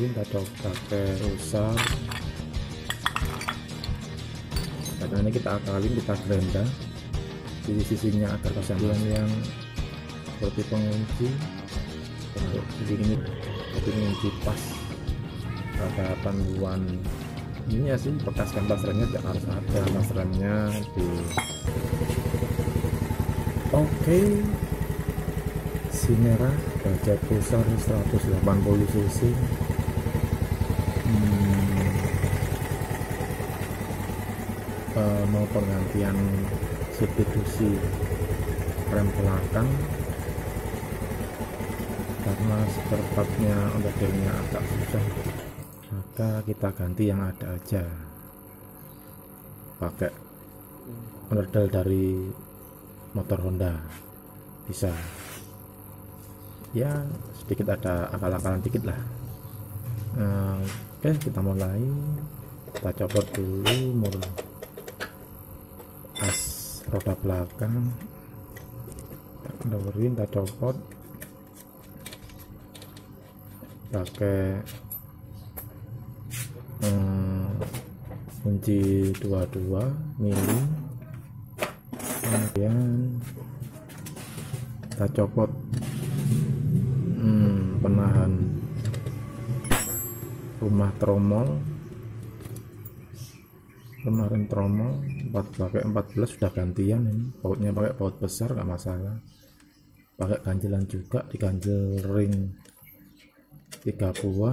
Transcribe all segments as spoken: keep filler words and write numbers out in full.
kita coba pakai Pulsar, karena ini kita akalin, kita gerinda sisi-sisinya agar kesambilan yang seperti pengunci untuk ini pengunci pas pada panduan ini ya sih. Bekas kanvas remnya harus ada, mas remnya di oke okay. Si merah Bajaj Pulsar seratus delapan puluh cc. hmm. e, mau penggantian substitusi rem belakang karena spare partnya untuk dirinya agak susah, maka kita ganti yang ada aja, pakai onderdel dari motor Honda bisa ya, sedikit ada akal-akalan dikit lah. Nah, oke, kita mulai, kita copot dulu mur as roda belakang, kita kendorin, kita copot pakai hmm, kunci dua puluh dua mili. Kemudian kita copot hmm, penahan rumah tromol, kemarin tromol pakai empat belas sudah gantian. Ini bautnya pakai baut besar, nggak masalah, pakai ganjelan juga, diganjel ring tiga buah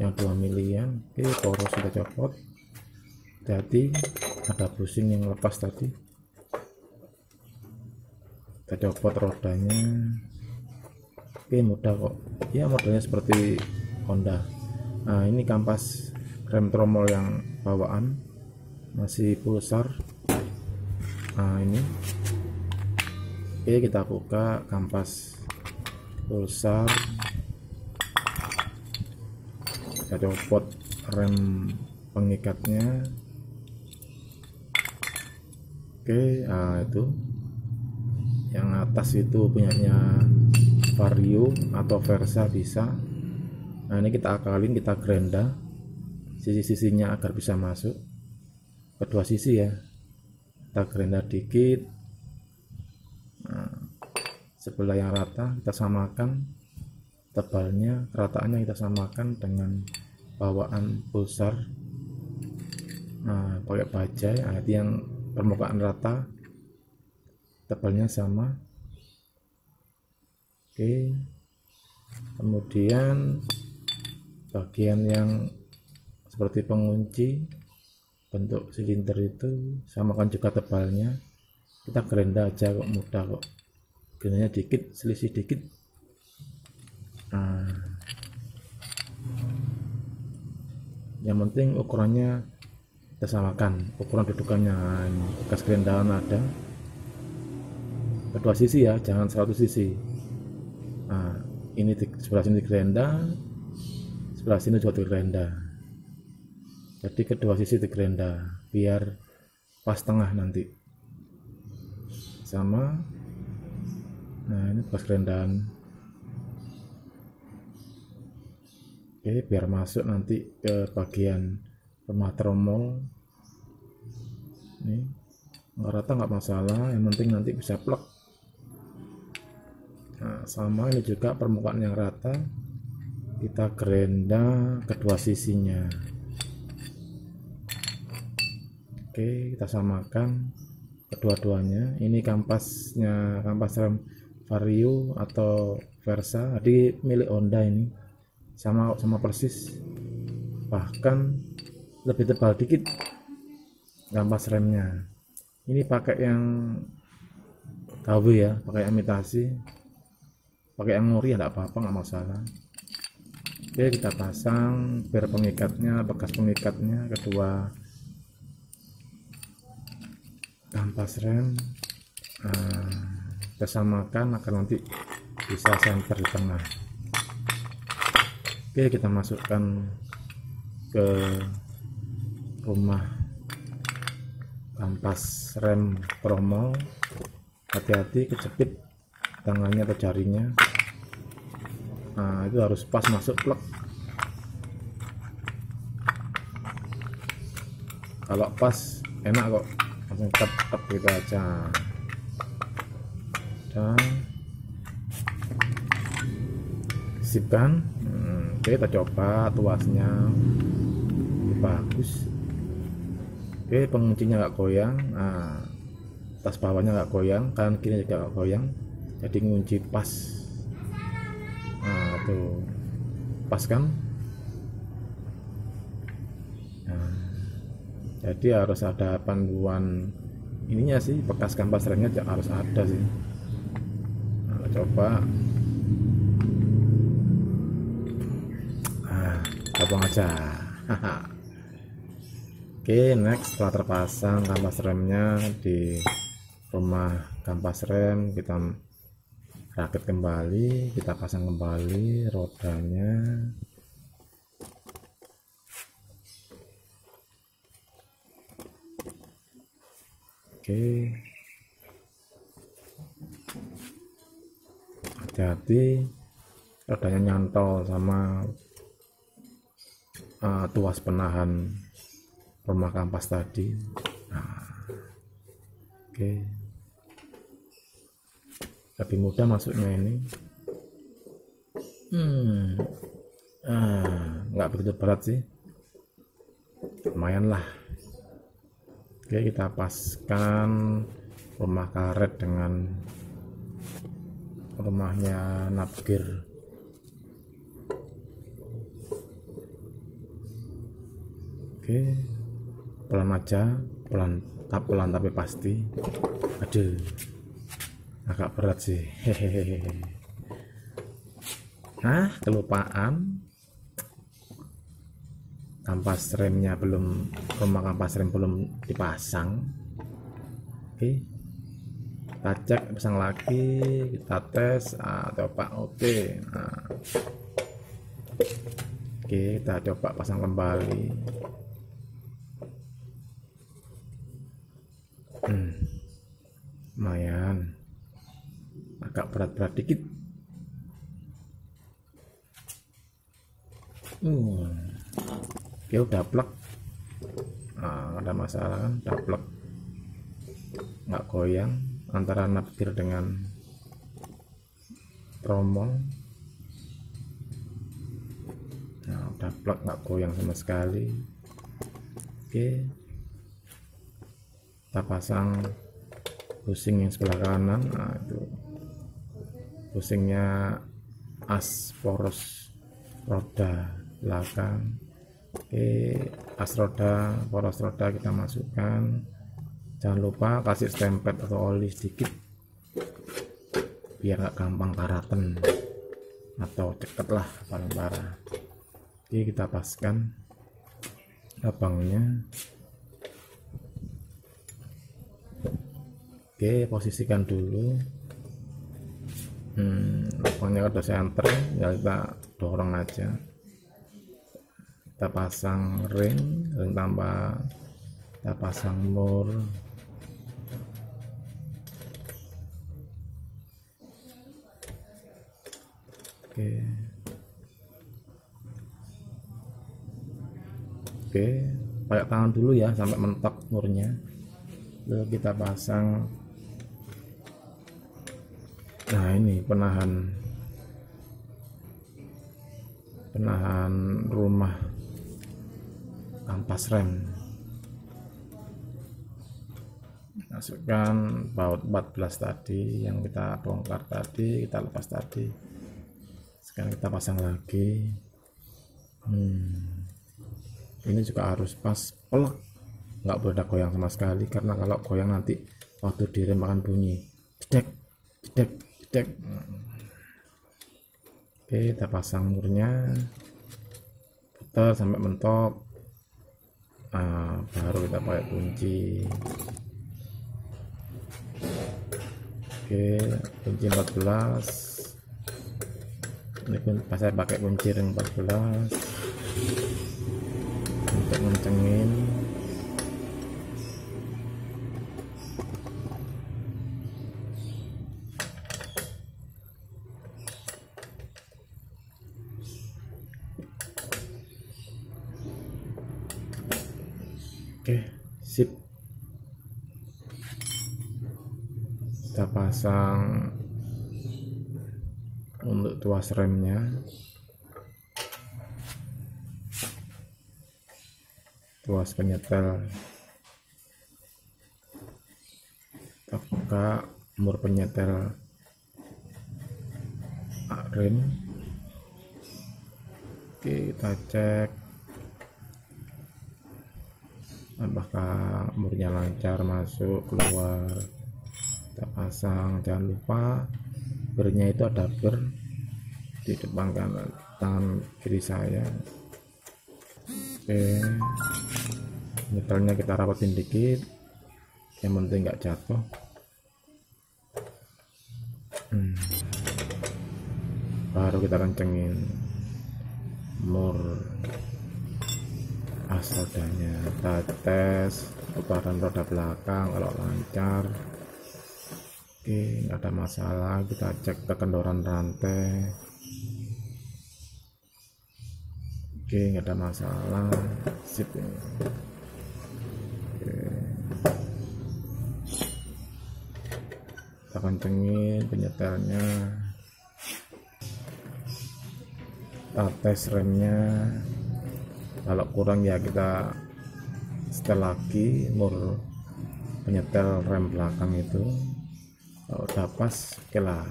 yang dua milian. Oke, poros sudah copot, jadi ada bushing yang lepas tadi, kita copot rodanya. Oke, mudah kok ya, modelnya seperti Honda. Nah, ini kampas rem tromol yang bawaan masih Pulsar. Nah ini oke, kita buka kampas Pulsar, kita copot rem pengikatnya. Oke, nah itu yang atas itu punyanya Vario atau Versa bisa. Nah ini kita akalin, kita gerinda sisi-sisinya agar bisa masuk kedua sisi ya, kita gerinda dikit. Nah, sebelah yang rata kita samakan tebalnya, rataannya kita samakan dengan bawaan Pulsar. Nah pakai Bajaj, nah, itu yang permukaan rata, tebalnya sama. Oke, kemudian bagian yang seperti pengunci bentuk silinder itu samakan juga tebalnya, kita gerinda aja kok, mudah kok, gerindanya dikit, selisih dikit. Nah, yang penting ukurannya kita samakan, ukuran dudukannya. Bekas gerindaan ada kedua sisi ya, jangan seratus sisi. Nah, ini di sebelah sini digerenda, sebelah sini juga digerenda, jadi kedua sisi digerenda biar pas tengah nanti sama. Nah ini pas gerendaan, oke biar masuk nanti ke bagian rumah tromol. Ini nggak rata nggak masalah, yang penting nanti bisa plek. Nah, sama ini juga permukaan yang rata, kita gerinda kedua sisinya. Oke, kita samakan kedua-duanya. Ini kampasnya, kampas rem Vario atau Versa, tadi milik Honda ini, sama sama persis, bahkan lebih tebal dikit kampas remnya. Ini pakai yang K W ya, pakai imitasi, pakai yang ngori ya enggak apa-apa, nggak masalah. Oke, kita pasang biar pengikatnya, bekas pengikatnya kedua kampas rem. Nah, kita samakan agar nanti bisa center di tengah. Oke, kita masukkan ke rumah kampas rem tromol, hati-hati kejepit tangannya atau jarinya. Nah, itu harus pas masuk plek. Kalau pas enak kok, langsung tetap gitu aja. Dan sip kan? Hmm, oke, kita coba tuasnya. Bagus. Oke, penguncinya nggak goyang. Nah, tas bawahnya nggak goyang, kanan kiri juga nggak goyang. Jadi ngunci pas. Nah, tuh. Pas kan? Nah, jadi harus ada panduan ininya sih, bekas kampas remnya harus ada sih. Nah, coba. Ah, abang aja. Oke, next. Setelah terpasang kampas remnya di rumah kampas rem, kita rakit kembali, kita pasang kembali rodanya. Oke, hati-hati rodanya nyantol sama uh, tuas penahan rumah kampas tadi. Nah, oke, okay. Lebih mudah masuknya ini. Hmm, ah, nggak begitu berat sih, lumayan lah. Oke, kita paskan rumah karet dengan rumahnya nabgir. Oke, pelan aja, pelan tak pelan tapi pasti. Aduh, agak berat sih. Hehehe. Nah, kelupaan kampas remnya belum, rumah kampas rem belum dipasang. Oke, kita cek, pasang lagi, kita tes, ah, coba. Oke, nah. Oke, kita coba pasang kembali. Hmm, lumayan, agak berat-berat dikit. Hmm. Ya udah plek, nah, ada masalah kan, udah plek nggak goyang antara nabgir dengan tromol. Nah, udah plek nggak goyang sama sekali. Oke, kita pasang pusing yang sebelah kanan. Nah, itu pusingnya as poros roda belakang. Oke, as roda, poros roda kita masukkan. Jangan lupa kasih stempel atau oli sedikit biar nggak gampang karatan atau deket lah paling parah. Oke, kita paskan abangnya. Oke, posisikan dulu. hmm, Abangnya udah center ya, kita dorong aja. Kita pasang ring, ring tambah, kita pasang mur. Oke, oke, pakai tangan dulu ya sampai mentok murnya. Lalu kita pasang, nah ini penahan, penahan rumah kampas rem. Masukkan baut empat belas tadi yang kita bongkar tadi, kita lepas tadi. Sekarang kita pasang lagi. hmm. Ini juga harus pas, pelak, nggak boleh ada goyang sama sekali, karena kalau goyang nanti waktu direm akan bunyi jedek jedek jedek. Oke, kita pasang murnya, putar sampai mentok. Nah, baru kita pakai kunci. Oke, kunci empat belas ini pun saya pakai kunci ring empat belas untuk ngencengin. Oke, okay. Sip, kita pasang untuk tuas remnya. Tuas penyetel, kita buka mur penyetel rem. Oke, kita cek apakah murnya lancar masuk keluar. Kita pasang, jangan lupa bernya itu ada ber di depan kanan tangan kiri saya. Oke, nyetelnya kita rapatin dikit, yang penting nggak jatuh. hmm. Baru kita kencengin mur as rodanya. Kita tes putaran roda belakang, kalau lancar oke, nggak ada masalah. Kita cek ke kendoran rantai. Oke, nggak ada masalah. Sip. Oke, kita kencengin penyetelnya, kita tes remnya. Kalau kurang ya kita setel lagi mur penyetel rem belakang itu. Kalau udah pas, oke lah.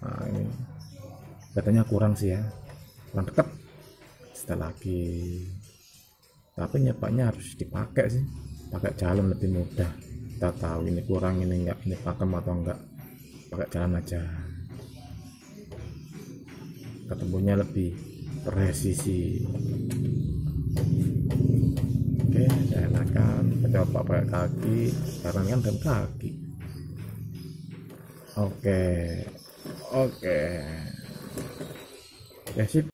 Nah, ini katanya kurang sih ya, kurang dekat. Setelah lagi, tapi nyepaknya harus dipakai sih, pakai jalan lebih mudah. Kita tahu ini kurang, ini enggak, ini pakem atau enggak, pakai jalan aja, ketemunya lebih presisi. Oke, saya enakan coba pakai kaki, karena kan rem kaki. Oke, oke, ya sip.